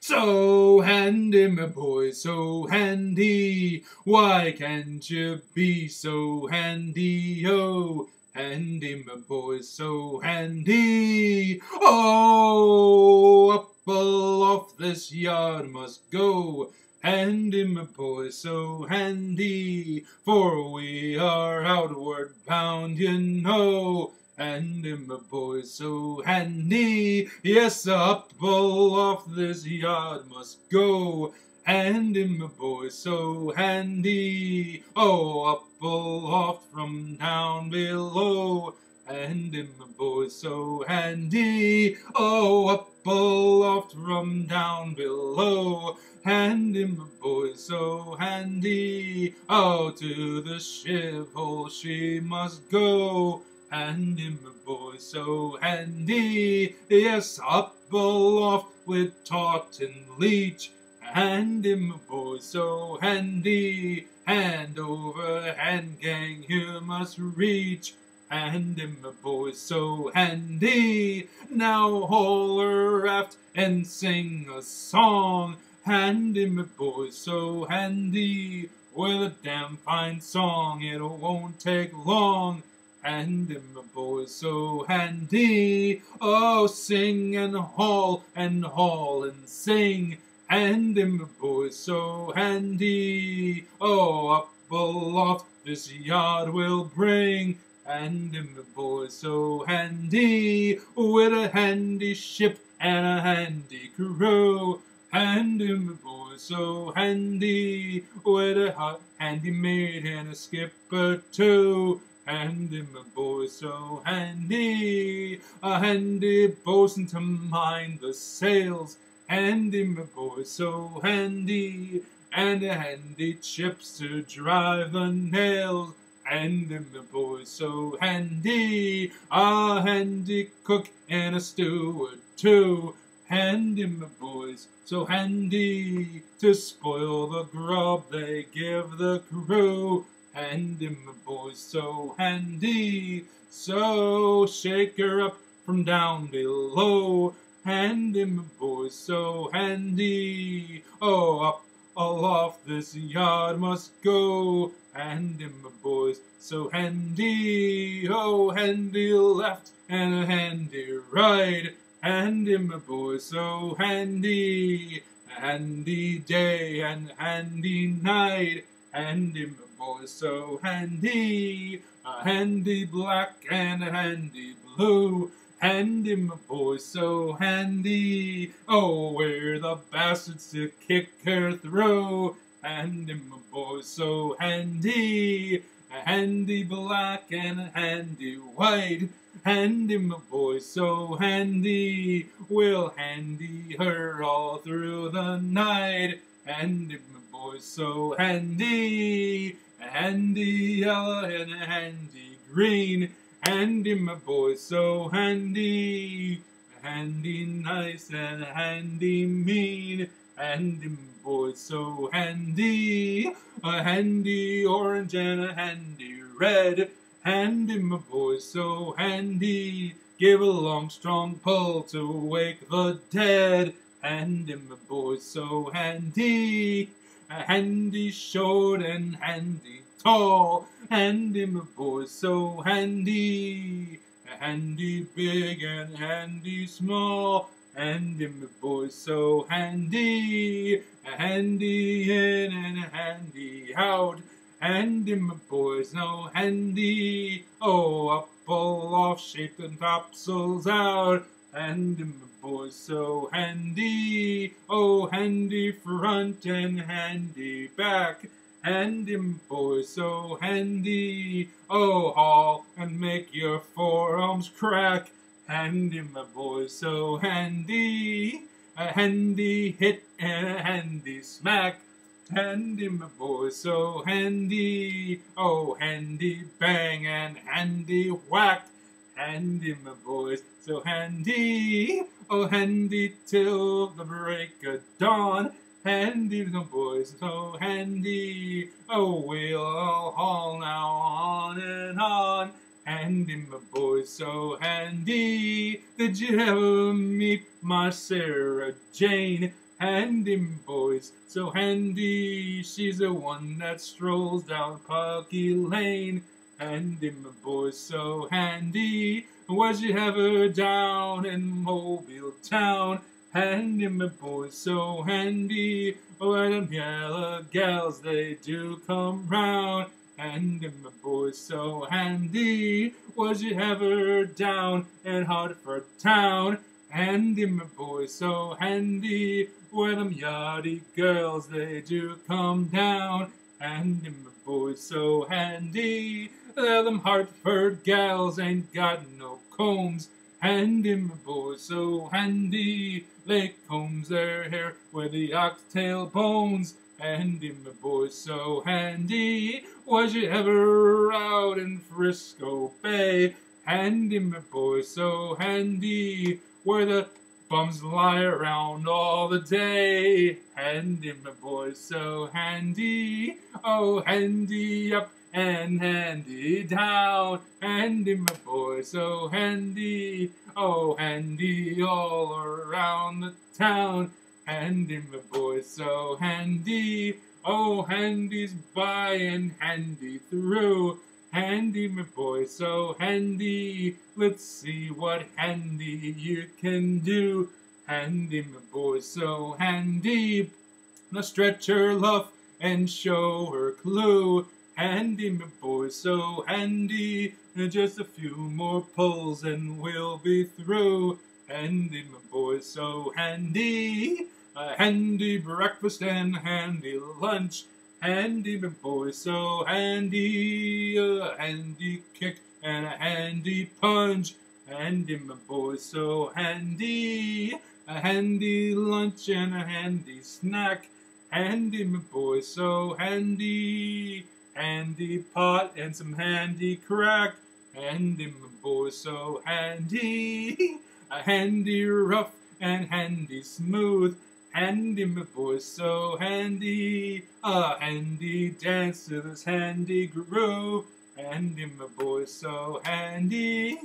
So handy, my boy, so handy. Why can't you be so handy, oh? Handy, my boy, so handy. Oh, up aloft this yard must go. Handy, my boy, so handy, for we are outward bound, you know. Handy, my boy, so handy, yes, up aloft this yard must go. Handy, my boy, so handy, oh, up aloft from down below. Handy, my boy, so handy, oh, up aloft from down below. Handy, my boy, so handy, oh, to the ship hole she must go. Handy, my boy, so handy, yes, up aloft with taut and leech. Handy, my boy, so handy, hand over hand, gang, you must reach. Handy, my boy, so handy, now haul her aft and sing a song. Handy, my boy, so handy, with a damn fine song, it won't take long. Handy, my boy, so handy, oh, sing and haul and sing. Handy, my boy, so handy, oh, up aloft this yard will bring. Handy, my boy, so handy, with a handy ship and a handy crew. Handy, my boy, so handy, with a handy maid and a skipper too. Handy, my boy, so handy, a handy bosun to mind the sails. Handy, my boy, so handy, and a handy chips to drive the nails. Handy, my boy, so handy, a handy cook and a steward too. Handy, my boys, so handy, to spoil the grub they give the crew. Handy, my boys, so handy, so shake her up from down below. Handy, my boys, so handy, oh, up aloft this yard must go. Handy, my boys, so handy, oh, handy left and a handy right. Handy, my boys, so handy, handy day and handy night. Handy, my boy, so handy, a handy black and a handy blue. Handy, my boy, so handy, oh, we're the bastards to kick her through. Handy, my boy, so handy, a handy black and a handy white. Handy, my boy, so handy, we'll handy her all through the night. Handy, my boy, so handy, a handy yellow and a handy green. Handy, my boy, so handy, a handy nice and a handy mean. Handy, my boy, so handy, a handy orange and a handy red. Handy, my boy, so handy, give a long strong pull to wake the dead. Handy, my boy, so handy, a handy short and handy tall. Handy, my boy, so handy, a handy big and handy small. Handy, my boy, so handy, a handy in and a handy out. Handy, my boy, so handy, oh, up aloft, shake the topsails out. Handy, my boy, so handy, oh, handy front and handy back. Handy, my boy, so handy, oh, haul and make your forearms crack. Handy, my boy, so handy, a handy hit and a handy smack. Handy, my boy, so handy, oh, handy bang and handy whack. Handy, my boys, so handy, oh, handy till the break of dawn. Handy, my boys, so handy, oh, we'll all haul now on and on. Handy, my boys, so handy, did you ever meet my Sarah Jane? Hand him, boys, so handy, she's the one that strolls down Parky Lane. Hand him, boys, so handy, why'd you have her down in Mobile Town? Hand him, boys, so handy, why them yellow gals, they do come round. Hand him, boys, so handy, why'd you have her down in Hartford Town? Hand him, boys, so handy, where them yachty girls, they do come down. Hand him, boys, so handy, there them Hartford gals ain't got no combs. Hand him, boys, so handy, they combs their hair with the oxtail bones. Hand him, boys, so handy, was you ever out in Frisco Bay? Hand him, boys, so handy, where the bums lie around all the day. Hand him, boys, so handy, oh, handy up and handy down. Hand him, boys, so handy, oh, handy all around the town. Hand him, boys, so handy, oh, handy's by and handy through. Hand him, boys, so handy, let's see what handy you can do. Hand him, boys, so handy, now stretch her luff and show her clue. Hand him, boys, so handy, just a few more pulls and we'll be through. Hand him, boys, so handy, a handy breakfast and handy lunch. Hand him, boys, so handy, a handy kick and a handy punch. Hand him, boys, so handy, a handy lunch and a handy snack. Hand him, boys, so handy, handy pot and some handy crack. Hand him, boys, so handy, a handy rough and handy smooth. Hand him, boys, so handy, a handy dance to this handy groove. Hand him, boys, so handy,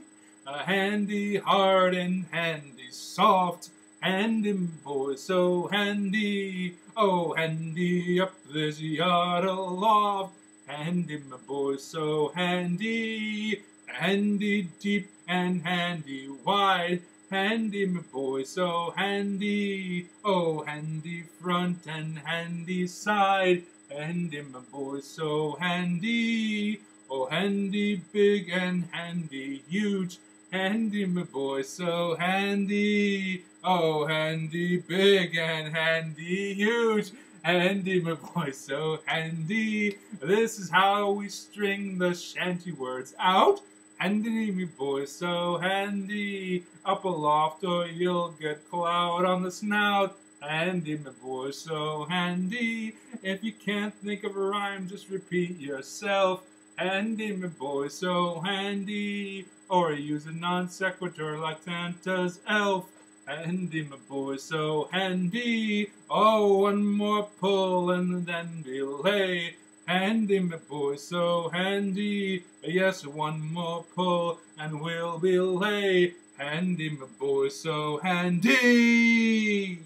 a handy hard and handy soft. Hand him, boys, so handy, oh, handy up this yard aloft. Hand him, boys, so handy, handy deep and handy wide. Hand him, boys, so handy, oh, handy front and handy side. Hand him, boys, so handy, oh, handy big and handy huge. Hand him, boys, so handy, oh, handy big and handy huge. Hand him, boys, so handy, this is how we string the shanty words out. Hand him, boys, so handy, up aloft or you'll get clout on the snout. Hand him, boys, so handy, if you can't think of a rhyme, just repeat yourself. Hand him, boys, so handy, or use a non sequitur like Santa's elf. Hand him, boys, so handy, oh, one more pull and then be lay. Hand him, boys, so handy, yes, one more pull and we'll be lay. Hand him, boys, so handy.